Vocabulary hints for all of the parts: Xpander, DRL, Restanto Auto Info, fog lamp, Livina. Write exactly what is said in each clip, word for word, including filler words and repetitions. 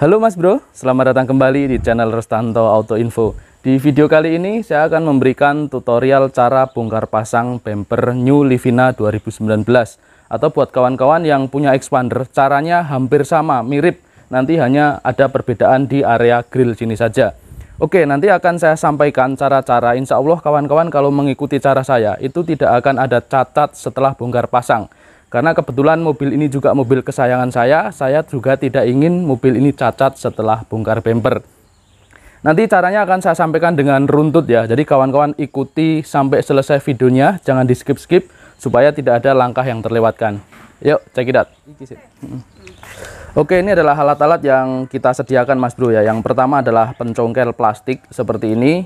Halo Mas Bro, selamat datang kembali di channel Restanto Auto Info. Di video kali ini saya akan memberikan tutorial cara bongkar pasang bumper New Livina dua ribu sembilan belas. Atau buat kawan-kawan yang punya Xpander, caranya hampir sama, mirip. Nanti hanya ada perbedaan di area grill sini saja. Oke, nanti akan saya sampaikan cara-cara. Insya Allah kawan-kawan kalau mengikuti cara saya, itu tidak akan ada cacat setelah bongkar pasang. Karena kebetulan mobil ini juga mobil kesayangan saya, saya juga tidak ingin mobil ini cacat setelah bongkar bumper. Nanti caranya akan saya sampaikan dengan runtut ya, jadi kawan-kawan ikuti sampai selesai videonya, jangan di skip-skip, supaya tidak ada langkah yang terlewatkan. Yuk, check it out. Oke, ini adalah alat-alat yang kita sediakan Mas Bro ya. Yang pertama adalah pencongkel plastik seperti ini.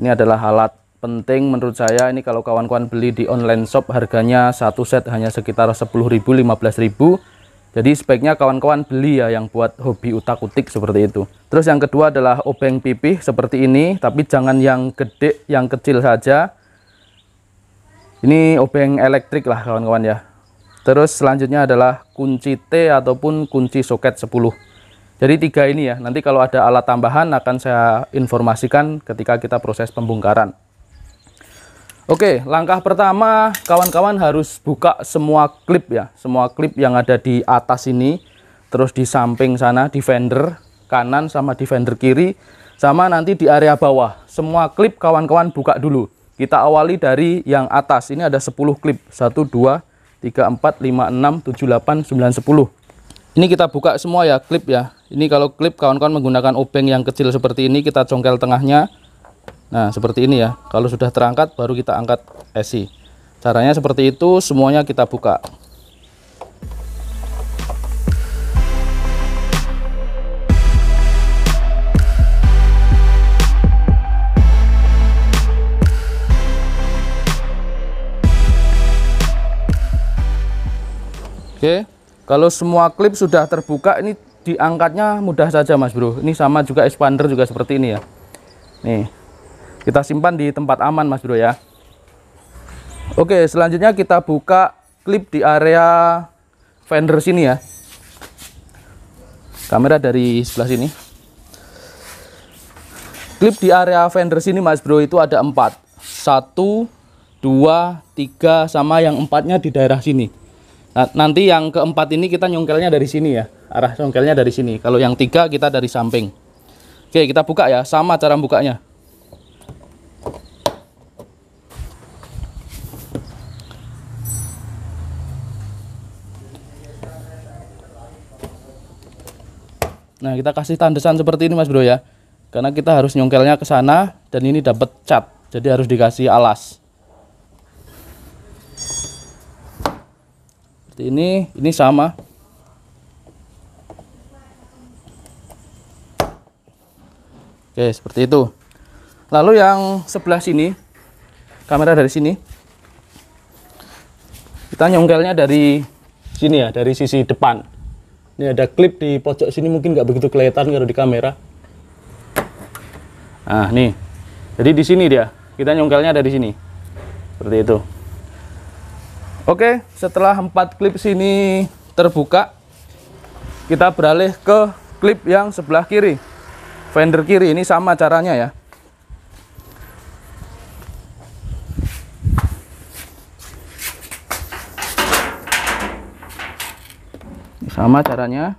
Ini adalah alat penting menurut saya. Ini kalau kawan-kawan beli di online shop harganya satu set hanya sekitar sepuluh ribu, lima belas ribu. Jadi speknya kawan-kawan beli ya yang buat hobi utak-utik seperti itu. Terus yang kedua adalah obeng pipih seperti ini, tapi jangan yang gede, yang kecil saja. Ini obeng elektrik lah kawan-kawan ya. Terus selanjutnya adalah kunci T ataupun kunci soket sepuluh. Jadi tiga ini ya. Nanti kalau ada alat tambahan akan saya informasikan ketika kita proses pembongkaran. Oke, langkah pertama kawan-kawan harus buka semua klip ya, semua klip yang ada di atas ini, terus di samping sana, di fender kanan sama di fender kiri, sama nanti di area bawah. Semua klip kawan-kawan buka dulu. Kita awali dari yang atas. Ini ada sepuluh klip. satu, dua, tiga, empat, lima, enam, tujuh, delapan, sembilan, sepuluh. Ini kita buka semua ya klip ya. Ini kalau klip kawan-kawan menggunakan obeng yang kecil seperti ini, kita congkel tengahnya. Nah, seperti ini ya. Kalau sudah terangkat baru kita angkat S I. Caranya seperti itu, semuanya kita buka. Oke, kalau semua klip sudah terbuka, ini diangkatnya mudah saja Mas Bro. Ini sama juga expander juga seperti ini ya. Nih, kita simpan di tempat aman Mas Bro ya. Oke, selanjutnya kita buka klip di area fender sini ya. Kamera dari sebelah sini. Klip di area fender sini Mas Bro itu ada empat. Satu, dua, tiga, sama yang empatnya di daerah sini. Nah, nanti yang keempat ini kita nyongkelnya dari sini ya. Arah nyongkelnya dari sini. Kalau yang tiga kita dari samping. Oke, kita buka ya. Sama cara bukanya. Nah, kita kasih tandesan seperti ini Mas Bro ya. Karena kita harus nyongkelnya ke sana dan ini dapat cat. Jadi harus dikasih alas. Seperti ini, ini sama. Oke, seperti itu. Lalu yang sebelah sini, kamera dari sini. Kita nyongkelnya dari sini ya, dari sisi depan. Ini ada klip di pojok sini, mungkin nggak begitu kelihatan kalau di kamera. Nah, nih. Jadi di sini dia. Kita nyongkelnya dari sini. Seperti itu. Oke, setelah empat klip sini terbuka, kita beralih ke klip yang sebelah kiri. Fender kiri ini sama caranya ya. Sama caranya.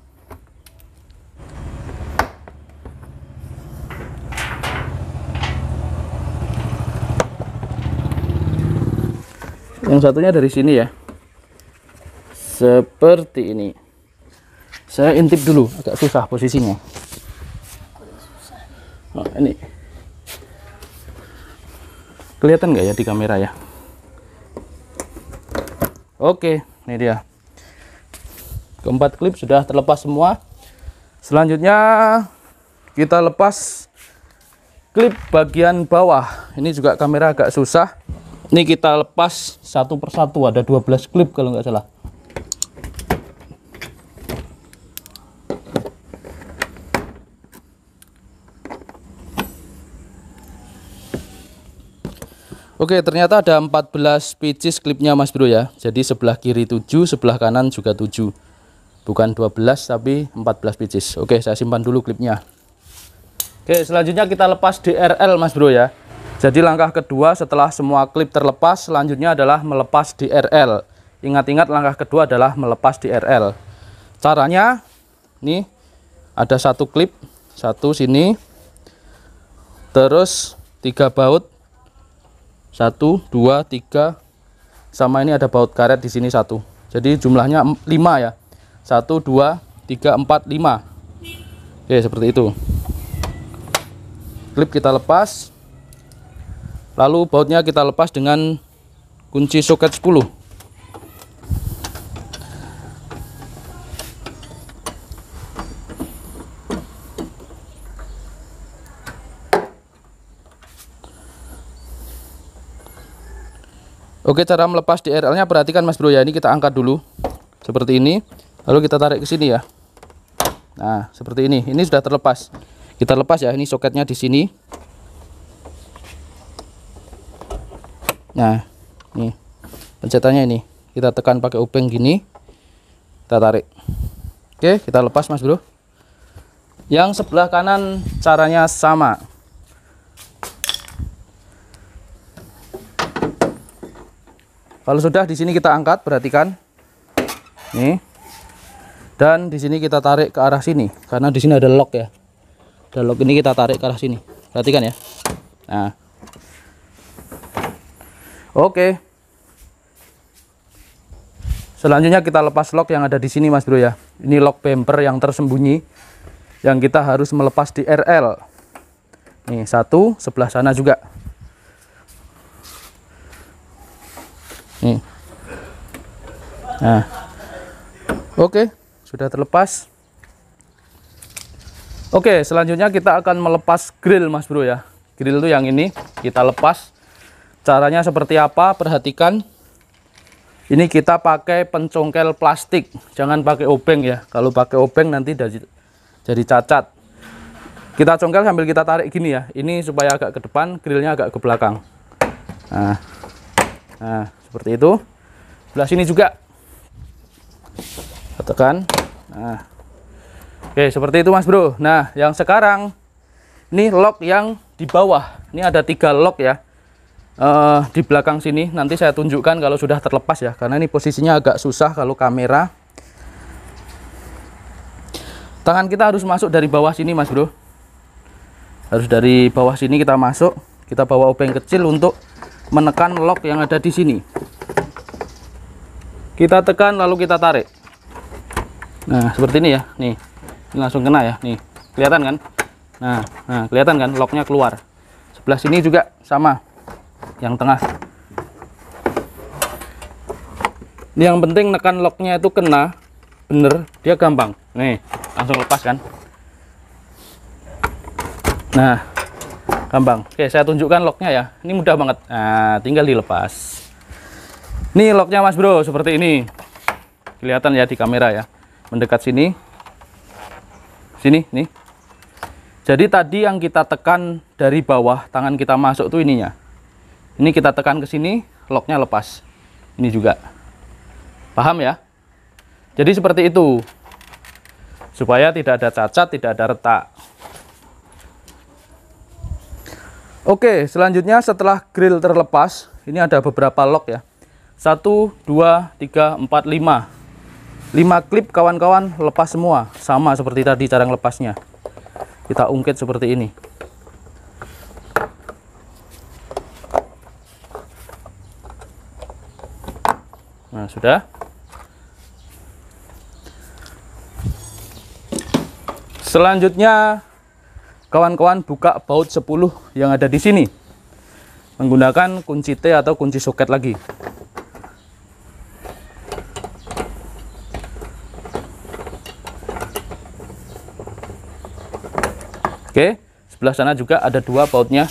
Yang satunya dari sini ya. Seperti ini. Saya intip dulu, agak susah posisinya. Nah, ini. Kelihatan nggak ya di kamera ya? Oke, ini dia. Keempat klip sudah terlepas semua. Selanjutnya kita lepas klip bagian bawah. Ini juga kamera agak susah. Ini kita lepas satu persatu, ada dua belas klip kalau nggak salah. Oke, ternyata ada empat belas pieces klipnya Mas Bro ya. Jadi sebelah kiri tujuh, sebelah kanan juga tujuh. bukan dua belas tapi empat belas pieces. Oke, saya simpan dulu klipnya. Oke, selanjutnya kita lepas D R L Mas Bro ya. Jadi langkah kedua setelah semua klip terlepas selanjutnya adalah melepas D R L. Ingat-ingat langkah kedua adalah melepas D R L. Caranya nih, ada satu klip, satu sini, terus tiga baut, satu, dua, tiga, sama ini ada baut karet di sini satu. Jadi jumlahnya lima ya, satu, dua, tiga, empat, lima. Oke, seperti itu. Klip kita lepas, lalu bautnya kita lepas dengan kunci soket sepuluh. Oke, cara melepas D R L-nya perhatikan Mas Bro ya, ini kita angkat dulu seperti ini, lalu kita tarik ke sini ya. Nah, seperti ini. Ini sudah terlepas. Kita lepas ya, ini soketnya di sini. Nah, nih pencetannya ini. Kita tekan pakai obeng gini. Kita tarik. Oke, kita lepas Mas Bro. Yang sebelah kanan caranya sama. Kalau sudah di sini kita angkat, perhatikan. Nih. Dan di sini kita tarik ke arah sini karena di sini ada lock ya. Ada lock ini kita tarik ke arah sini. Perhatikan ya. Nah. Oke. Selanjutnya kita lepas lock yang ada di sini Mas Bro ya. Ini lock bumper yang tersembunyi yang kita harus melepas D R L. Nih, satu sebelah sana juga. Nih. Nah. Oke, sudah terlepas. Oke, selanjutnya kita akan melepas grill Mas Bro ya. Grill itu yang ini kita lepas. Caranya seperti apa? Perhatikan. Ini kita pakai pencongkel plastik. Jangan pakai obeng ya. Kalau pakai obeng nanti jadi cacat. Kita congkel sambil kita tarik gini ya. Ini supaya agak ke depan, grillnya agak ke belakang. Nah. Nah, seperti itu. Sebelah sini juga. Tekan. Nah. Oke, seperti itu Mas Bro. Nah, yang sekarang ini lock yang di bawah. Ini ada tiga lock ya. Uh, di belakang sini nanti saya tunjukkan kalau sudah terlepas ya, karena ini posisinya agak susah kalau kamera. Tangan kita harus masuk dari bawah sini Mas Bro. Harus dari bawah sini kita masuk. Kita bawa obeng kecil untuk menekan lock yang ada di sini. Kita tekan lalu kita tarik. Nah, seperti ini ya. Nih. Ini langsung kena ya. Nih. Kelihatan kan? Nah, nah kelihatan kan locknya keluar. Sebelah sini juga sama. Yang tengah. Yang penting nekan locknya itu kena bener, dia gampang. Nih, langsung lepas kan? Nah, gampang. Oke, saya tunjukkan locknya ya. Ini mudah banget. Nah, tinggal dilepas. Nih locknya Mas Bro seperti ini, kelihatan ya di kamera ya, mendekat sini sini nih. Jadi tadi yang kita tekan dari bawah, tangan kita masuk tuh ininya, ini kita tekan ke sini, locknya lepas. Ini juga paham ya. Jadi seperti itu supaya tidak ada cacat, tidak ada retak. Oke, selanjutnya setelah grill terlepas ini ada beberapa lock ya. Satu, dua, tiga, empat, lima. lima klip kawan-kawan lepas semua. Sama seperti tadi cara melepasnya. Kita ungkit seperti ini. Nah, sudah. Selanjutnya kawan-kawan buka baut sepuluh yang ada di sini. Menggunakan kunci T atau kunci soket lagi. Oke, sebelah sana juga ada dua bautnya.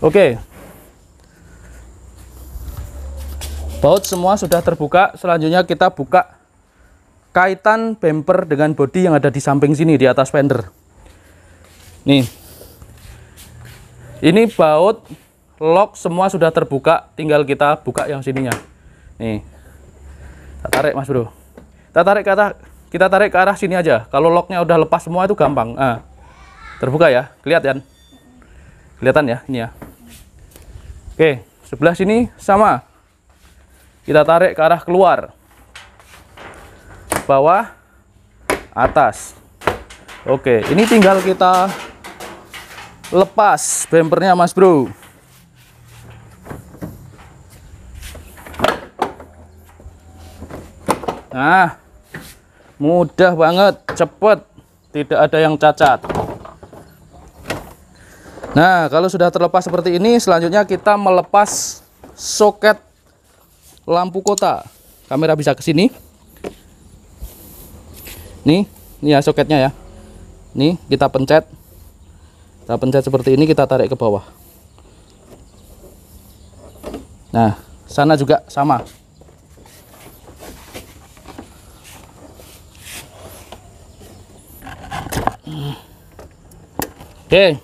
Oke. Baut semua sudah terbuka. Selanjutnya kita buka kaitan bumper dengan bodi yang ada di samping sini di atas fender. Nih, ini baut lock semua sudah terbuka, tinggal kita buka yang sininya. Nih, kita tarik mas bro, kita tarik ke arah, kita tarik ke arah sini aja. Kalau locknya udah lepas semua itu gampang. Nah, terbuka ya, kelihatan, kelihatan ya ini ya. Oke, sebelah sini sama, kita tarik ke arah keluar, bawah, atas. Oke, ini tinggal kita lepas bempernya mas bro. Nah, mudah banget, cepet, tidak ada yang cacat. Nah, kalau sudah terlepas seperti ini, selanjutnya kita melepas soket lampu kota. Kamera bisa ke sini. Nih, ini ya soketnya ya. Nih, kita pencet. Kita pencet seperti ini, kita tarik ke bawah. Nah, sana juga sama. Oke,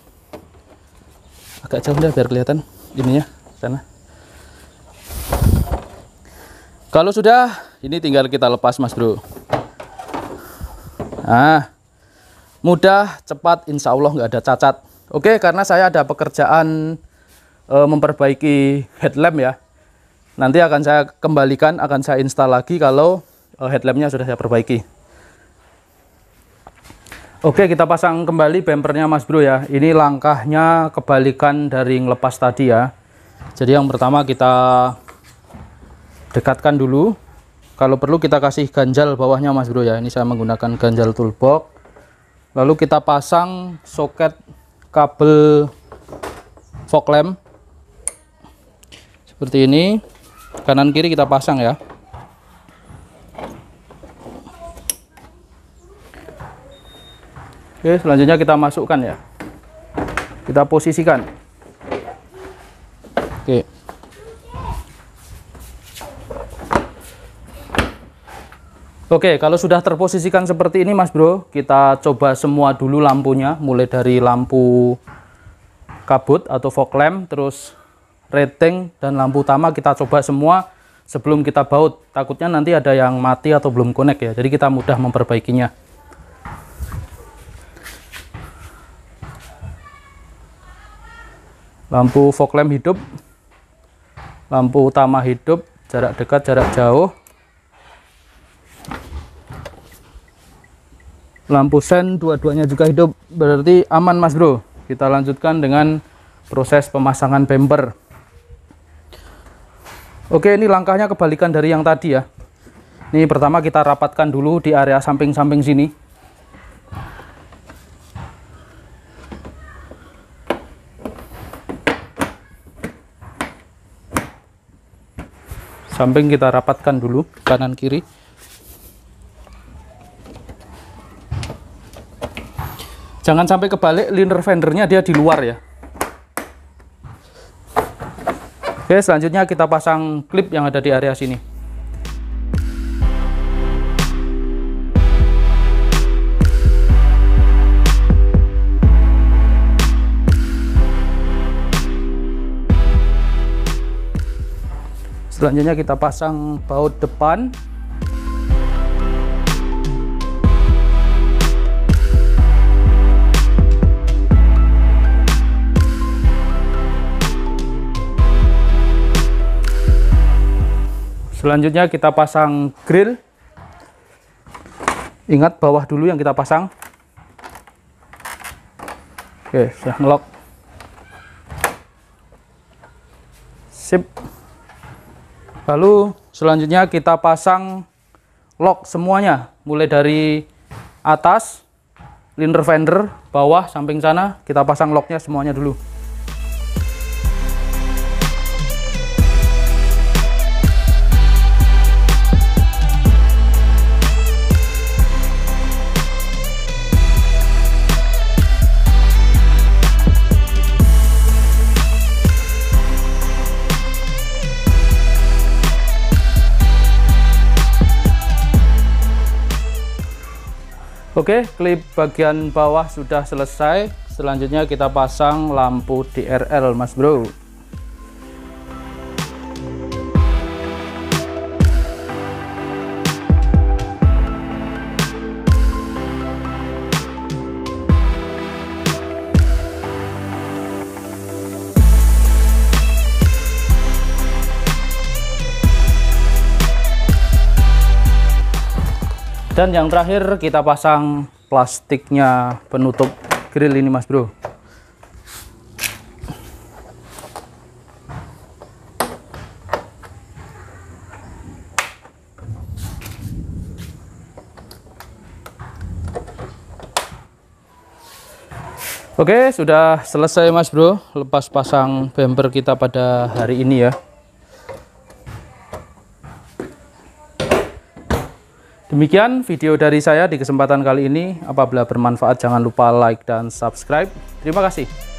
agak jauh deh biar kelihatan ininya sana. Kalau sudah, ini tinggal kita lepas mas bro. Nah, mudah, cepat, insya Allah nggak ada cacat. Oke, karena saya ada pekerjaan e, memperbaiki headlamp ya. Nanti akan saya kembalikan, akan saya install lagi kalau e, headlampnya sudah saya perbaiki. Oke, kita pasang kembali bempernya mas bro ya. Ini langkahnya kebalikan dari ngelepas tadi ya. Jadi yang pertama kita dekatkan dulu. Kalau perlu kita kasih ganjal bawahnya mas bro ya. Ini saya menggunakan ganjal toolbox. Lalu kita pasang soket kabel fog lamp seperti ini. Kanan kiri kita pasang ya. Oke, selanjutnya kita masukkan ya. Kita posisikan. Oke. Oke, kalau sudah terposisikan seperti ini mas bro, kita coba semua dulu lampunya. Mulai dari lampu kabut atau fog lamp, terus rating dan lampu utama kita coba semua sebelum kita baut. Takutnya nanti ada yang mati atau belum connect ya. Jadi kita mudah memperbaikinya. Lampu fog lamp hidup, lampu utama hidup, jarak dekat, jarak jauh, lampu sen dua-duanya juga hidup, berarti aman mas bro. Kita lanjutkan dengan proses pemasangan bemper. Oke, ini langkahnya kebalikan dari yang tadi ya. Ini pertama kita rapatkan dulu di area samping-samping sini. Samping kita rapatkan dulu, kanan kiri. Jangan sampai kebalik, liner fendernya dia di luar ya. Oke, selanjutnya kita pasang klip yang ada di area sini. Selanjutnya kita pasang baut depan. Selanjutnya kita pasang grill. Ingat bawah dulu yang kita pasang. Oke, sudah ngelock. Sip. Lalu selanjutnya kita pasang lock semuanya, mulai dari atas, liner fender, bawah, samping sana, kita pasang locknya semuanya dulu. Oke, klip bagian bawah sudah selesai. Selanjutnya kita pasang lampu D R L, Mas Bro. Dan yang terakhir kita pasang plastiknya penutup grill ini, Mas Bro. Oke, sudah selesai, Mas Bro, lepas pasang bumper kita pada hari ini ya. Demikian video dari saya di kesempatan kali ini. Apabila bermanfaat, jangan lupa like dan subscribe. Terima kasih.